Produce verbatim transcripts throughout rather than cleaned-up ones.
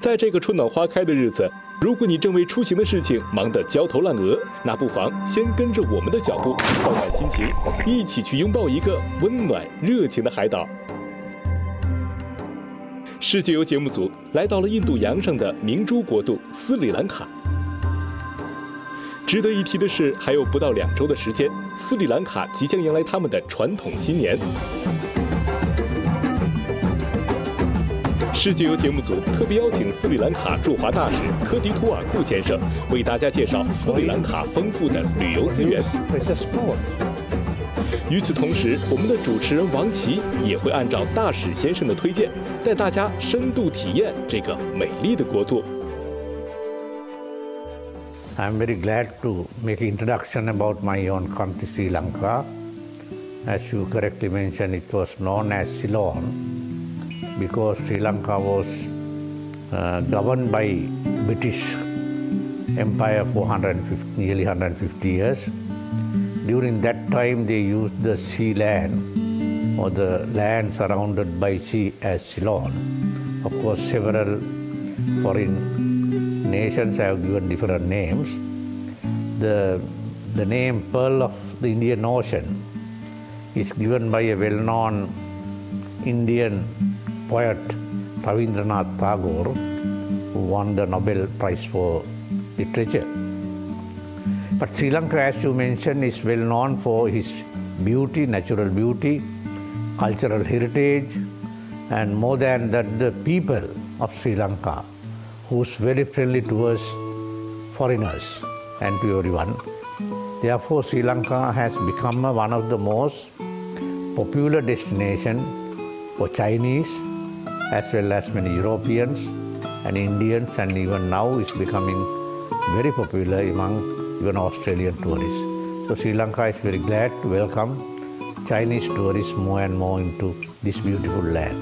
在这个春暖花开的日子，如果你正为出行的事情忙得焦头烂额，那不妨先跟着我们的脚步，放慢心情，一起去拥抱一个温暖热情的海岛。世界游节目组来到了印度洋上的明珠国度斯里兰卡。值得一提的是，还有不到两周的时间，斯里兰卡即将迎来他们的传统新年。 世界游节目组特别邀请斯里兰卡驻华大使科迪图瓦库先生为大家介绍斯里兰卡丰富的旅游资源。与此同时，我们的主持人王琦也会按照大使先生的推荐，带大家深度体验这个美丽的国度。I'm very glad to make introduction about my own country, Sri Lanka. As you correctly mentioned, it was known as Ceylon. Because Sri Lanka was uh, governed by British Empire for nearly one hundred fifty years. During that time, they used the sea land or the land surrounded by sea as Ceylon. Of course, several foreign nations have given different names. The, the name Pearl of the Indian Ocean is given by a well-known Indian poet Rabindranath Tagore, who won the Nobel Prize for Literature. But Sri Lanka, as you mentioned, is well known for its beauty, natural beauty, cultural heritage, and more than that, the people of Sri Lanka, who's very friendly towards foreigners and to everyone. Therefore, Sri Lanka has become one of the most popular destinations for Chinese, as well as many Europeans and Indians, and even now it's becoming very popular among even Australian tourists. So Sri Lanka is very glad to welcome Chinese tourists more and more into this beautiful land.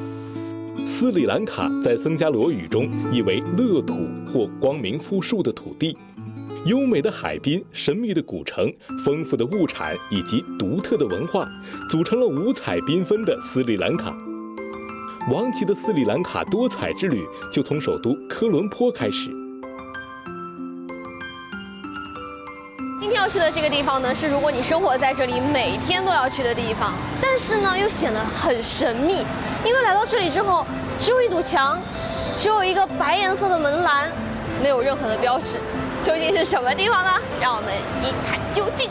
斯里兰卡在僧伽罗语中意为乐土或光明富庶的土地，优美的海滨、神秘的古城、丰富的物产以及独特的文化，组成了五彩缤纷的斯里兰卡。 王琦的斯里兰卡多彩之旅就从首都科伦坡开始。今天要去的这个地方呢，是如果你生活在这里每天都要去的地方，但是呢又显得很神秘，因为来到这里之后，只有一堵墙，只有一个白颜色的门栏，没有任何的标志，究竟是什么地方呢？让我们一探究竟。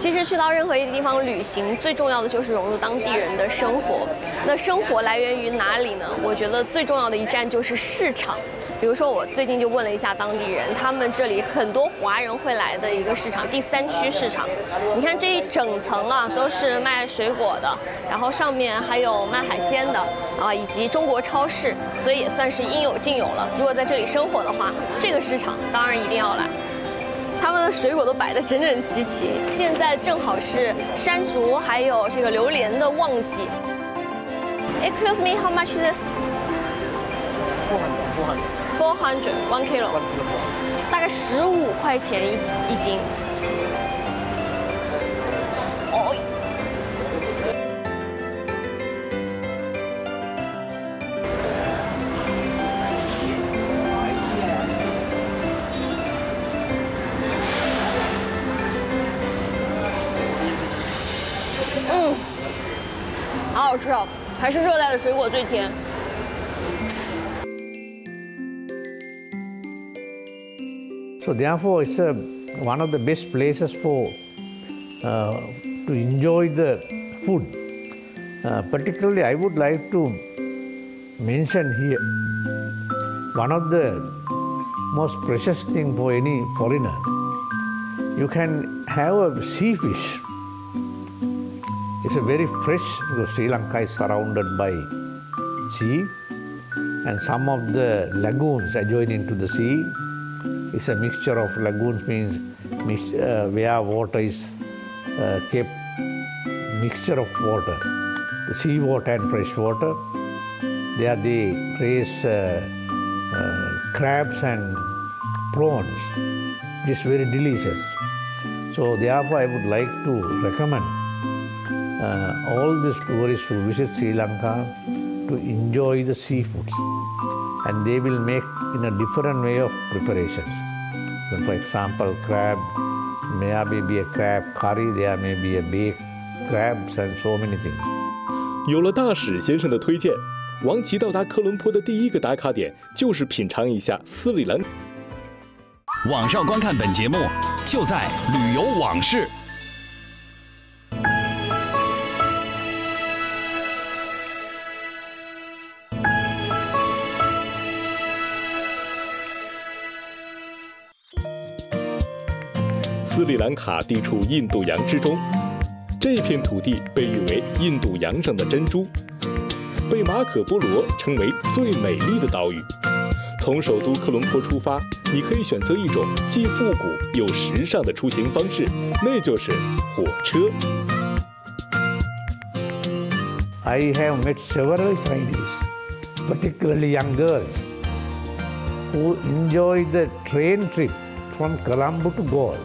其实去到任何一个地方旅行，最重要的就是融入当地人的生活。那生活来源于哪里呢？我觉得最重要的一站就是市场。比如说，我最近就问了一下当地人，他们这里很多华人会来的一个市场——第三区市场。你看这一整层啊，都是卖水果的，然后上面还有卖海鲜的啊，以及中国超市，所以也算是应有尽有了。如果在这里生活的话，这个市场当然一定要来。 他们的水果都摆得整整齐齐，现在正好是山竹还有这个榴莲的旺季。Excuse me, how much is this? Four hundred, four hundred. Four hundred, one kilo. One kilo. 大概十五块钱一一斤。哦。好吃哦，还是热带的水果最甜。So therefore, it's a, one of the best places for uh, to enjoy the food. Uh, particularly, I would like to mention here one of the most precious thing for any foreigner. You can have a sea fish. It's a very fresh, because Sri Lanka is surrounded by sea, and some of the lagoons adjoining to the sea. It's a mixture of lagoons, means mix, uh, where water is uh, kept, mixture of water, the sea water and fresh water. There they raise uh, uh, crabs and prawns, which is very delicious. So therefore, I would like to recommend uh, all these tourists who visit Sri Lanka to enjoy the seafoods, and they will make in a different way of preparations. For example, crab, may be a crab curry, there may be a baked crabs and so many things. 有了大使先生的推荐，王琦到达科伦坡的第一个打卡点就是品尝一下斯里兰。网上观看本节目，就在旅游往事。 斯里兰卡地处印度洋之中，这片土地被誉为“印度洋上的珍珠”，被马可·波罗称为最美丽的岛屿。从首都科伦坡出发，你可以选择一种既复古又时尚的出行方式，那就是火车。I have met several Chinese, particularly young girls, who enjoy the train trip from Colombo to Goa.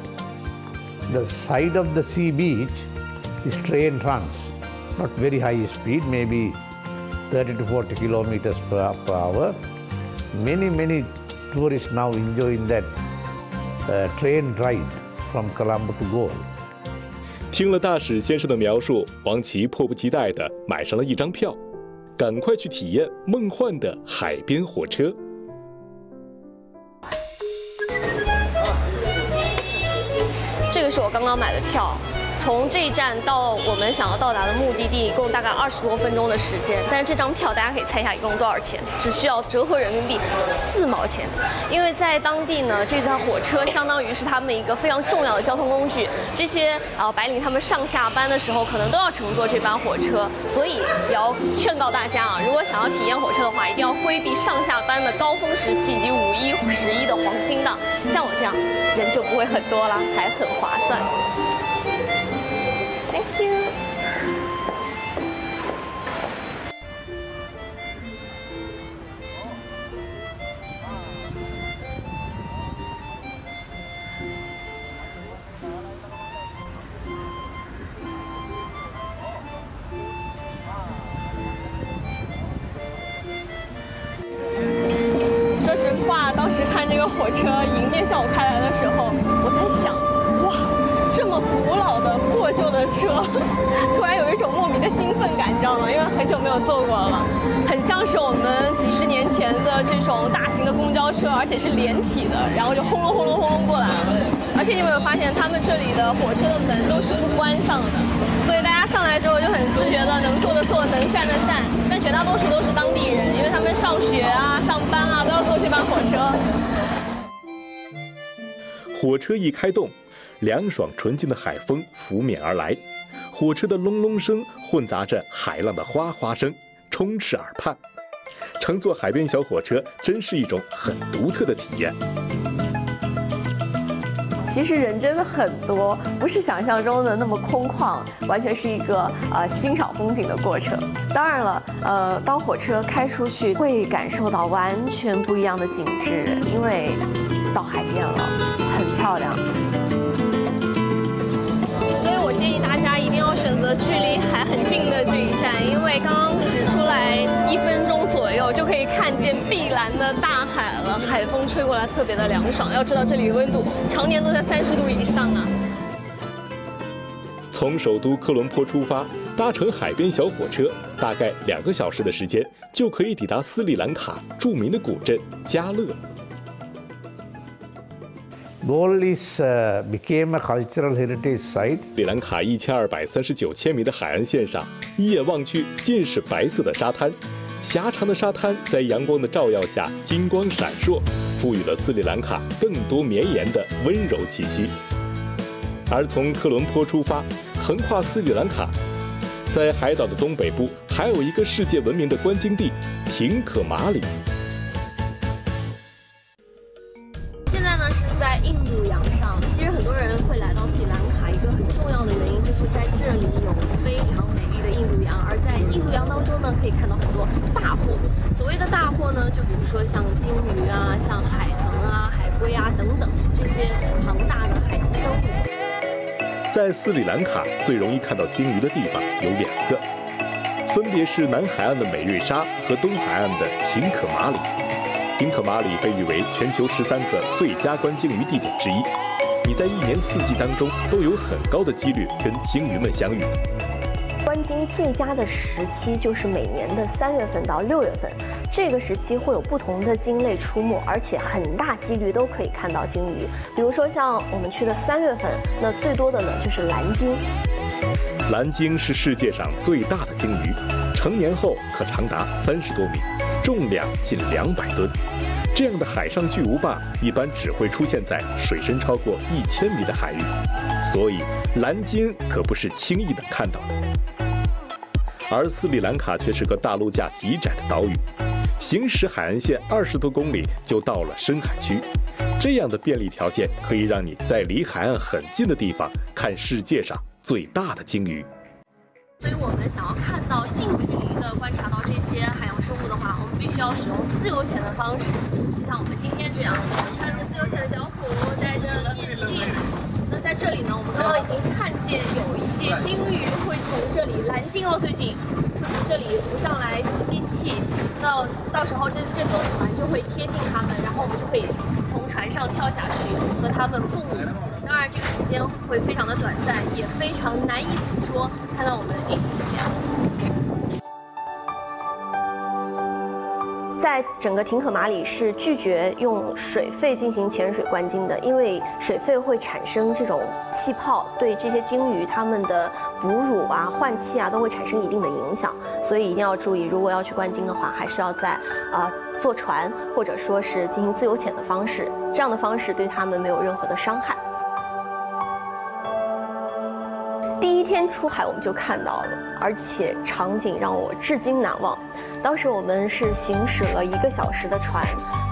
The side of the sea beach is train runs, not very high speed, maybe thirty to forty kilometers per, per hour. Many, many tourists now enjoying that uh, train ride from Colombo to Goa. 听了大使先生的描述，王琦迫不及待地买上了一张票，赶快去体验梦幻的海边火车。 这个是我刚刚买的票，从这一站到我们想要到达的目的地，一共大概二十多分钟的时间。但是这张票大家可以猜一下，一共多少钱？只需要折合人民币四毛钱，因为在当地呢，这趟火车相当于是他们一个非常重要的交通工具。这些啊白领他们上下班的时候，可能都要乘坐这班火车，所以也要劝告大家啊，如果想要体验火车的话，一定要规避上下班的高峰时期以及五一、十一的黄金档。像我这样。 人就不会很多了，还很划算。Thank you。说实话，当时看这个火车迎面向我开来的时候，我在想，哇，这么古老的破旧的车，突然有一种莫名的兴奋感，你知道吗？因为很久没有坐过了，很像是我们几十年前的这种大型的公交车，而且是连体的，然后就轰隆轰隆轰隆过来了。而且你有没有发现，他们这里的火车的门都是不关上的，所以大家上来之后就很自觉的能坐的坐，能站的站。但绝大多数都是当地人，因为他们上学啊、上班啊都要坐这班火车。 火车一开动，凉爽纯净的海风拂面而来，火车的隆隆声混杂着海浪的哗哗声，充斥耳畔。乘坐海边小火车真是一种很独特的体验。其实人真的很多，不是想象中的那么空旷，完全是一个呃欣赏风景的过程。当然了，呃，当火车开出去，会感受到完全不一样的景致，因为到海边了。 很漂亮，所以我建议大家一定要选择距离海很近的这一站，因为刚刚驶出来一分钟左右就可以看见碧蓝的大海了，海风吹过来特别的凉爽。要知道这里温度常年都在三十度以上啊。从首都科伦坡出发，搭乘海边小火车，大概两个小时的时间就可以抵达斯里兰卡著名的古镇加勒。 Goa is uh, became a cultural heritage site. 斯里兰卡一千二百三十九千米的海岸线上，一眼望去尽是白色的沙滩，狭长的沙滩在阳光的照耀下金光闪烁，赋予了斯里兰卡更多绵延的温柔气息。而从科伦坡出发，横跨斯里兰卡，在海岛的东北部还有一个世界闻名的观鲸地——廷可马里。 在印度洋上，其实很多人会来到斯里兰卡，一个很重要的原因就是在这里有非常美丽的印度洋，而在印度洋当中呢，可以看到很多大货。所谓的大货呢，就比如说像鲸鱼啊、像海豚啊、海龟啊等等这些庞大的海洋生物。在斯里兰卡最容易看到鲸鱼的地方有两个，分别是南海岸的美瑞沙和东海岸的廷可马里。廷可马里被誉为全球十三个最佳观鲸鱼地点之一。你在一年四季当中都有很高的几率跟鲸鱼们相遇。 观鲸最佳的时期就是每年的三月份到六月份，这个时期会有不同的鲸类出没，而且很大几率都可以看到鲸鱼。比如说像我们去的三月份，那最多的呢就是蓝鲸。蓝鲸是世界上最大的鲸鱼，成年后可长达三十多米，重量近两百吨。这样的海上巨无霸一般只会出现在水深超过一千米的海域，所以蓝鲸可不是轻易能看到的。 而斯里兰卡却是个大陆架极窄的岛屿，行驶海岸线二十多公里就到了深海区。这样的便利条件可以让你在离海岸很近的地方看世界上最大的鲸鱼。所以我们想要看到近距离的观察到这些海洋生物的话，我们必须要使用自由潜的方式，就像我们今天这样，我们穿着自由潜的小服，戴着面镜。那在这里呢，我们刚刚已经看见有一些鲸鱼会从这里蓝鲸哦，最近。 这里浮上来吸气，那到时候这这艘船就会贴近他们，然后我们就可以从船上跳下去和他们共舞。当然，这个时间会非常的短暂，也非常难以捕捉。看到我们一起怎么样？在整个廷可马里是拒绝用水肺进行潜水观鲸的，因为水肺会产生这种气泡，对这些鲸鱼它们的。 哺乳啊、换气啊，都会产生一定的影响，所以一定要注意。如果要去观鲸的话，还是要在啊、呃、坐船或者说是进行自由潜的方式，这样的方式对它们没有任何的伤害。第一天出海我们就看到了，而且场景让我至今难忘。当时我们是行驶了一个小时的船，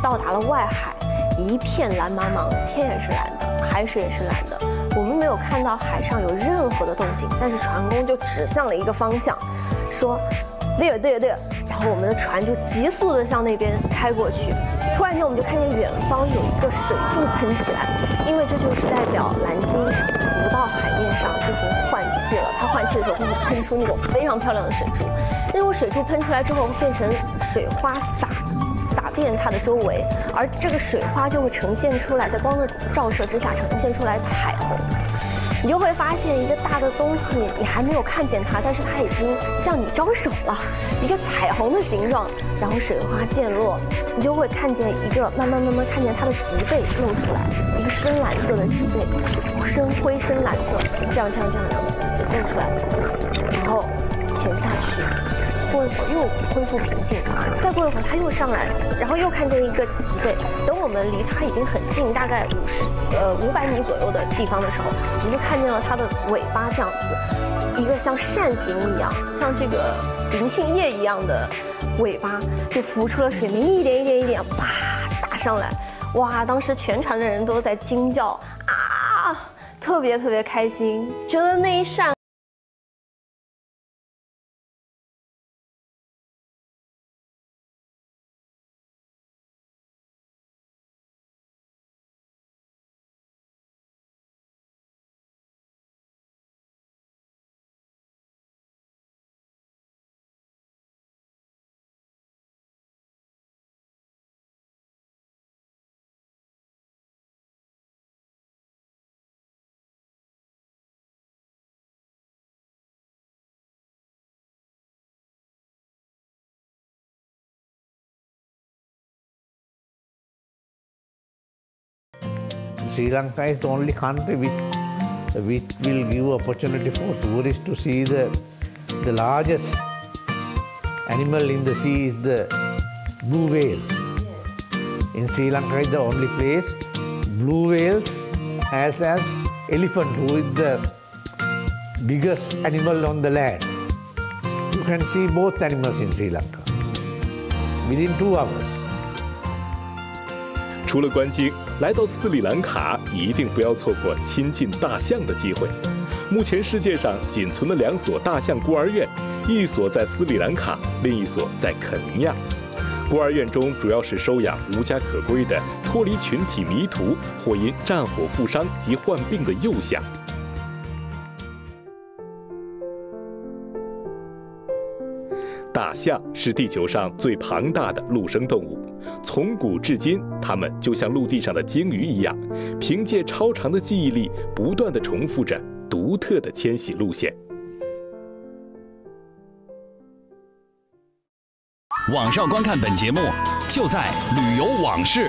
到达了外海，一片蓝茫茫，天也是蓝的，海水也是蓝的。 我们没有看到海上有任何的动静，但是船工就指向了一个方向，说 there there there， 然后我们的船就急速的向那边开过去。突然间，我们就看见远方有一个水柱喷起来，因为这就是代表蓝鲸浮到海面上进行换气了。它换气的时候会喷出那种非常漂亮的水柱，那种水柱喷出来之后会变成水花洒。 洒遍它的周围，而这个水花就会呈现出来，在光的照射之下呈现出来彩虹。你就会发现一个大的东西，你还没有看见它，但是它已经向你招手了，一个彩虹的形状。然后水花溅落，你就会看见一个慢慢慢慢看见它的脊背露出来，一个深蓝色的脊背，深灰深蓝色，这样这样这样这样露出来，然后潜下去。 过一会儿又恢复平静，再过一会儿它又上来，然后又看见一个脊背。等我们离它已经很近，大概五十呃五百米左右的地方的时候，我们就看见了它的尾巴这样子，一个像扇形一样，像这个银杏叶一样的尾巴就浮出了水面，一点一点一点，啪打上来。哇！当时全船的人都在惊叫啊，特别特别开心，觉得那一扇。Sri Lanka is the only country which, which will give opportunity for tourists to see the, the largest animal in the sea is the blue whale. In Sri Lanka is the only place, blue whales as as elephant who is the biggest animal on the land. You can see both animals in Sri Lanka within two hours. 除了观鲸，来到斯里兰卡一定不要错过亲近大象的机会。目前世界上仅存的两所大象孤儿院，一所在斯里兰卡，另一所在肯尼亚。孤儿院中主要是收养无家可归的脱离群体迷途或因战火负伤及患病的幼象。大象是地球上最庞大的陆生动物，从古至今，它们就像陆地上的鲸鱼一样，凭借超长的记忆力，不断地重复着独特的迁徙路线。网上观看本节目，就在《旅游往事》。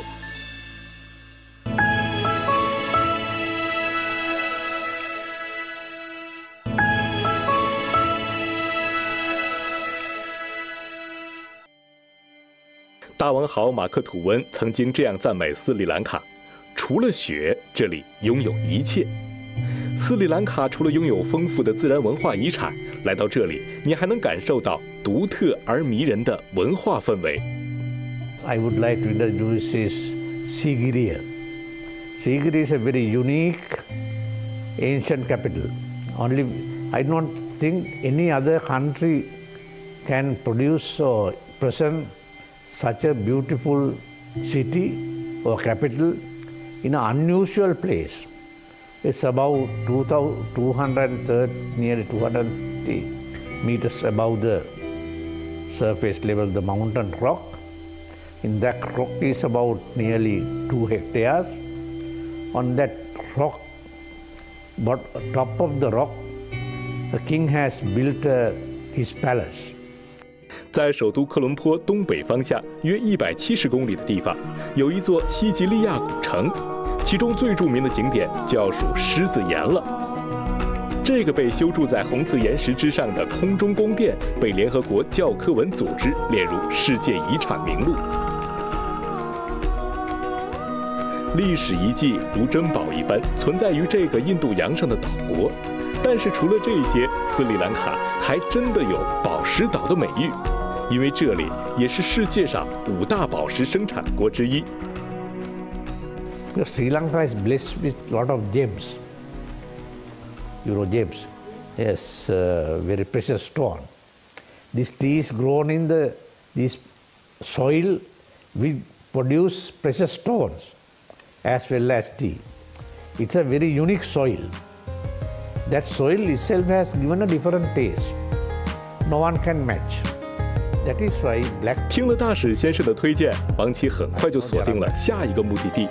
大文豪马克·吐温曾经这样赞美斯里兰卡：“除了雪，这里拥有一切。”斯里兰卡除了拥有丰富的自然文化遗产，来到这里，你还能感受到独特而迷人的文化氛围。I would like to introduce is Sigiriya. Sigiriya is a very unique ancient capital. Only I don't think any other country can produce or present. Such a beautiful city or capital in an unusual place. It's about two hundred thirty, nearly two hundred thirty meters above the surface level, the mountain rock. In that rock is about nearly two hectares. On that rock, but top of the rock, the king has built uh, his palace. 在首都科伦坡东北方向约一百七十公里的地方，有一座西吉利亚古城，其中最著名的景点就要数狮子岩了。这个被修筑在红色岩石之上的空中宫殿，被联合国教科文组织列入世界遗产名录。历史遗迹如珍宝一般存在于这个印度洋上的岛国，但是除了这些，斯里兰卡还真的有宝石岛的美誉。 因为这里也是世界上五大宝石生产国之一。Sri Lanka is blessed with lot of gems, Euro gems, yes, very precious stone. This tea is grown in the this soil. We produce precious stones as well as tea. It's a very unique soil. That soil itself has given a different taste. No one can match. That is why black. 听了大使先生的推荐，王琦很快就锁定了下一个目的地，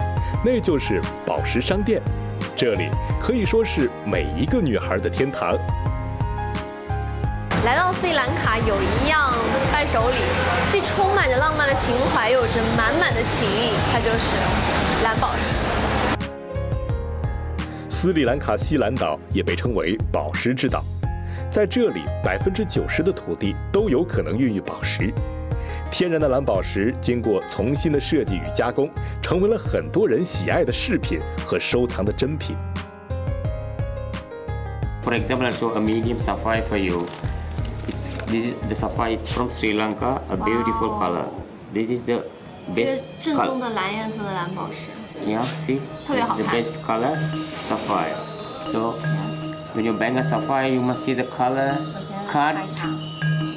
那就是宝石商店。这里可以说是每一个女孩的天堂。来到斯里兰卡，有一样伴手礼，既充满着浪漫的情怀，有着满满的情谊，它就是蓝宝石。斯里兰卡西兰岛也被称为宝石之岛。 在这里，百分之九十的土地都有可能孕育宝石。天然的蓝宝石经过重新的设计与加工，成为了很多人喜爱的饰品和收藏的珍品。For example, I'll show a medium sapphire for you. It's this is the sapphire from Sri Lanka, a beautiful color. This is the best color. 正宗的蓝颜色的蓝宝石。Yeah, see, the best color sapphire. So. When you bang a sapphire, you must see the color, cut.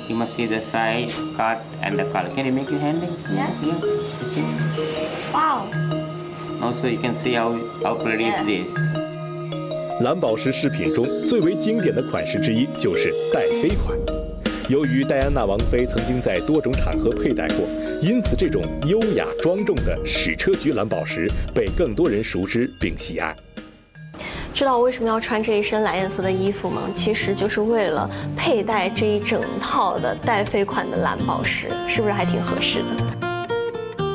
You must see the size, cut, and the color. Can you make your handlings? Yes. Yeah. Wow. Also, you can see how how pretty is this. 蓝宝石饰品中最为经典的款式之一就是戴妃款。由于戴安娜王妃曾经在多种场合佩戴过，因此这种优雅庄重的矢车菊蓝宝石被更多人熟知并喜爱。 知道我为什么要穿这一身蓝颜色的衣服吗？其实就是为了佩戴这一整套的戴妃款的蓝宝石，是不是还挺合适的？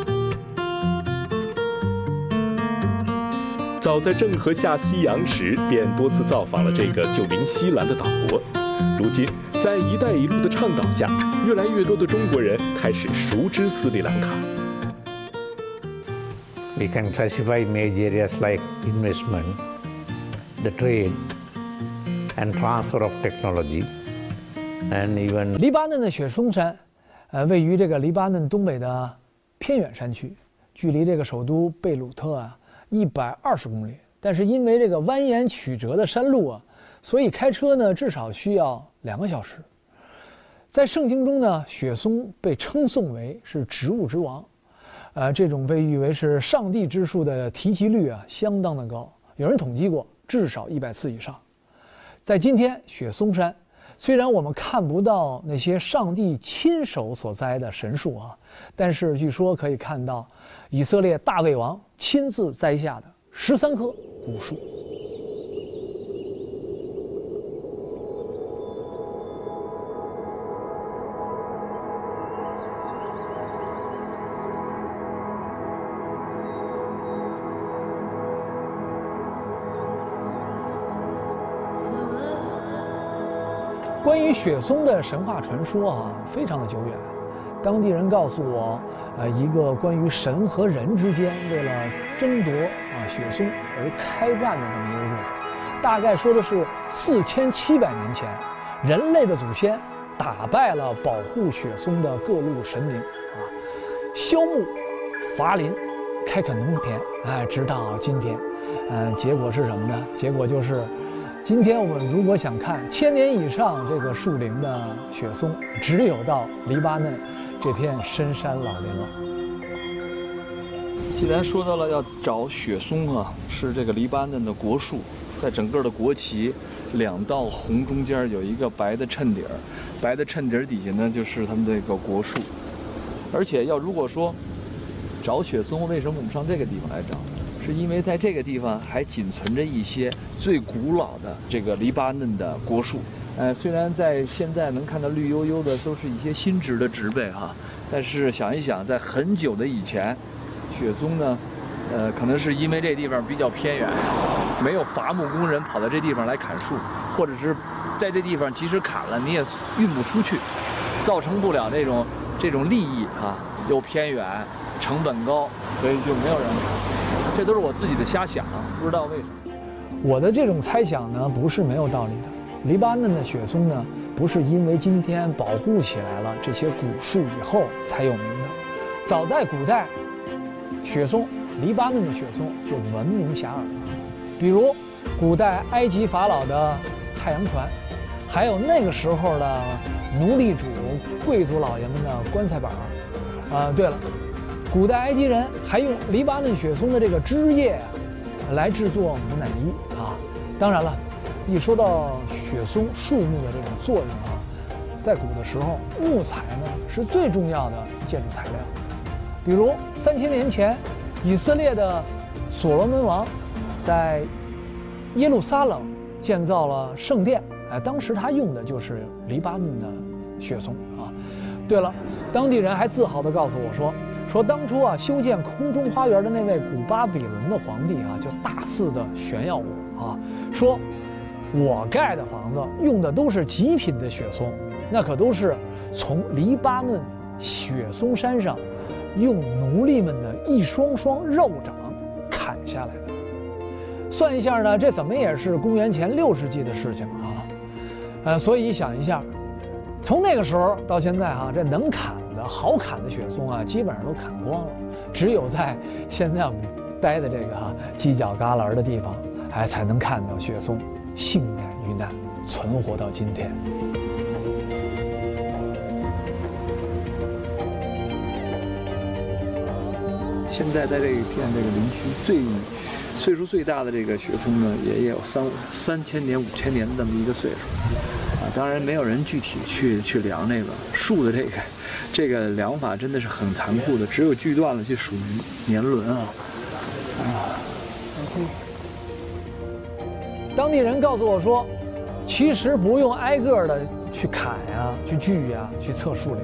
早在郑和下西洋时便多次造访了这个就邻西兰的岛国，如今在“一带一路”的倡导下，越来越多的中国人开始熟知斯里兰卡。We can classify major areas like investment. The trade and transfer of technology, and even 黎巴嫩的雪松山，呃，位于这个黎巴嫩东北的偏远山区，距离这个首都贝鲁特啊一百二十公里。但是因为这个蜿蜒曲折的山路啊，所以开车呢至少需要两个小时。在圣经中呢，雪松被称颂为是植物之王，呃，这种被誉为是上帝之树的提及率啊，相当的高。有人统计过。 至少一百次以上，在今天，雪松山虽然我们看不到那些上帝亲手所栽的神树啊，但是据说可以看到以色列大卫王亲自栽下的十三棵古树。关于雪松的神话传说啊，非常的久远。当地人告诉我，呃，一个关于神和人之间为了争夺啊雪松而开战的这么一个故事，大概说的是四千七百年前，人类的祖先打败了保护雪松的各路神明啊，削木、伐林、开垦农田，哎，直到今天，嗯，结果是什么呢？结果就是。 今天我们如果想看千年以上这个树龄的雪松，只有到黎巴嫩这片深山老林了。既然说到了要找雪松啊，是这个黎巴嫩的国树，在整个的国旗两道红中间有一个白的衬底儿，白的衬底儿底下呢就是他们这个国树。而且要如果说找雪松，为什么我们上这个地方来找？ 是因为在这个地方还仅存着一些最古老的这个黎巴嫩的国树，呃，虽然在现在能看到绿油油的都是一些新植的植被哈，但是想一想，在很久的以前，雪松呢，呃，可能是因为这地方比较偏远，没有伐木工人跑到这地方来砍树，或者是在这地方即使砍了你也运不出去，造成不了这种这种利益啊，又偏远，成本高，所以就没有人砍。 这都是我自己的瞎想，不知道为什么。我的这种猜想呢，不是没有道理的。黎巴嫩的雪松呢，不是因为今天保护起来了这些古树以后才有名的。早在古代，雪松，黎巴嫩的雪松就闻名遐迩。比如，古代埃及法老的太阳船，还有那个时候的奴隶主、贵族老爷们的棺材板。啊、呃，对了。 古代埃及人还用黎巴嫩雪松的这个汁液啊，来制作母奶衣啊。当然了，一说到雪松树木的这种作用啊，在古的时候，木材呢是最重要的建筑材料。比如三千年前，以色列的所罗门王在耶路撒冷建造了圣殿，哎，当时他用的就是黎巴嫩的雪松啊。对了，当地人还自豪地告诉我说。 说当初啊，修建空中花园的那位古巴比伦的皇帝啊，就大肆的炫耀我啊，说我盖的房子用的都是极品的雪松，那可都是从黎巴嫩雪松山上用奴隶们的一双双肉掌砍下来的。算一下呢，这怎么也是公元前六世纪的事情啊，呃，所以想一下，从那个时候到现在哈、啊，这能砍。 好砍的雪松啊，基本上都砍光了，只有在现在我们待的这个啊犄角旮旯的地方，哎，才能看到雪松幸免于难，存活到今天。现在在这一片这个林区最岁数最大的这个雪松呢，也也有三三千年、五千年的这么一个岁数。 当然，没有人具体去去量那个树的这个这个量法，真的是很残酷的。只有锯断了去数年轮啊。啊，当地人告诉我说，其实不用挨个的去砍呀、去锯呀、去测树龄。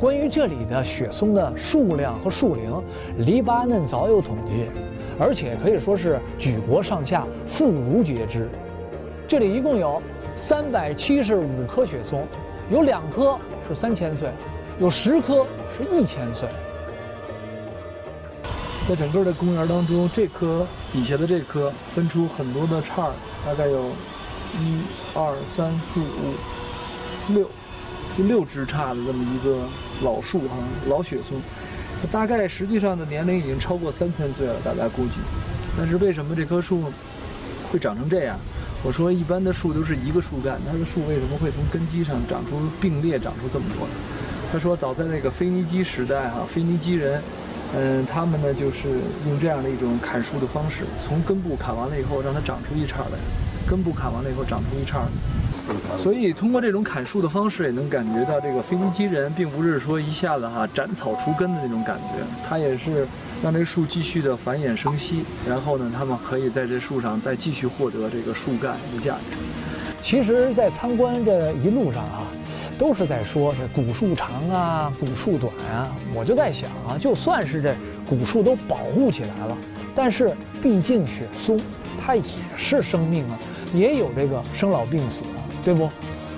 关于这里的雪松的数量和树龄，黎巴嫩早有统计，而且可以说是举国上下妇孺皆知。这里一共有。 三百七十五棵雪松，有两棵是三千岁，有十棵是一千岁。在整个的公园当中，这棵底下的这棵分出很多的杈儿，大概有一、二、三、四、五、六，就六枝杈的这么一个老树啊，老雪松，大概实际上的年龄已经超过三千岁了，大概估计。但是为什么这棵树会长成这样？ 我说，一般的树都是一个树干，它的树为什么会从根基上长出并列长出这么多？他说，早在那个腓尼基时代啊，腓尼基人，嗯，他们呢就是用这样的一种砍树的方式，从根部砍完了以后，让它长出一杈来。根部砍完了以后长出一杈。 所以通过这种砍树的方式，也能感觉到这个飞行机人并不是说一下子哈斩草除根的那种感觉，它也是让这个树继续的繁衍生息，然后呢，他们可以在这树上再继续获得这个树干的价值。其实，在参观这一路上啊，都是在说这古树长啊，古树短啊。我就在想啊，就算是这古树都保护起来了，但是毕竟雪松它也是生命啊，也有这个生老病死啊。 对不？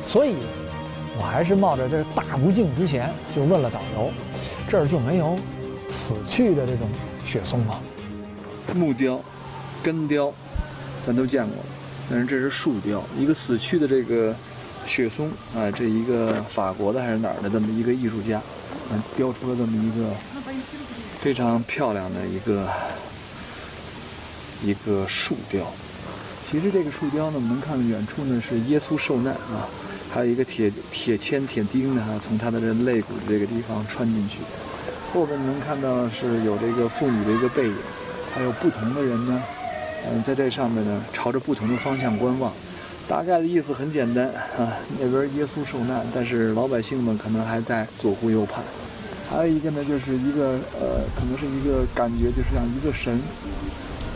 所以，我还是冒着这大不敬之嫌，就问了导游：“这儿就没有死去的这种雪松吗？”木雕、根雕，咱都见过了，但是这是树雕，一个死去的这个雪松啊，这一个法国的还是哪儿的这么一个艺术家，嗯，雕出了这么一个非常漂亮的一个一个树雕。 其实这个树雕呢，我们看的远处呢是耶稣受难啊，还有一个铁铁签、铁钉呢，从他的这肋骨这个地方穿进去。后边能看到是有这个妇女的一个背影，还有不同的人呢，嗯、呃，在这上面呢朝着不同的方向观望。大概的意思很简单啊，那边耶稣受难，但是老百姓们可能还在左顾右盼。还有一个呢，就是一个呃，可能是一个感觉，就是像一个神。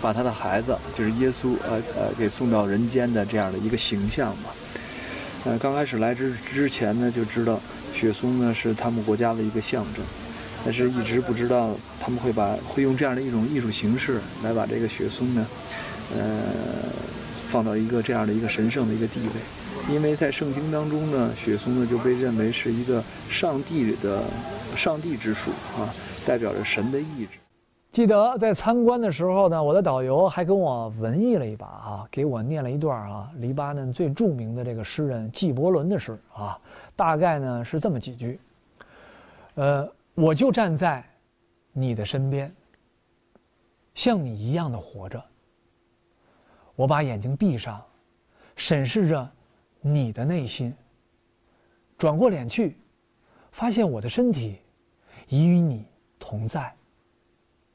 把他的孩子，就是耶稣，呃呃，给送到人间的这样的一个形象嘛。呃，刚开始来之之前呢，就知道雪松呢是他们国家的一个象征，但是一直不知道他们会把会用这样的一种艺术形式来把这个雪松呢，呃，放到一个这样的一个神圣的一个地位。因为在圣经当中呢，雪松呢就被认为是一个上帝的上帝之树啊，代表着神的意志。 记得在参观的时候呢，我的导游还跟我文艺了一把啊，给我念了一段啊，黎巴嫩最著名的这个诗人纪伯伦的诗啊，大概呢是这么几句。呃，我就站在你的身边，像你一样的活着。我把眼睛闭上，审视着你的内心。转过脸去，发现我的身体已与你同在。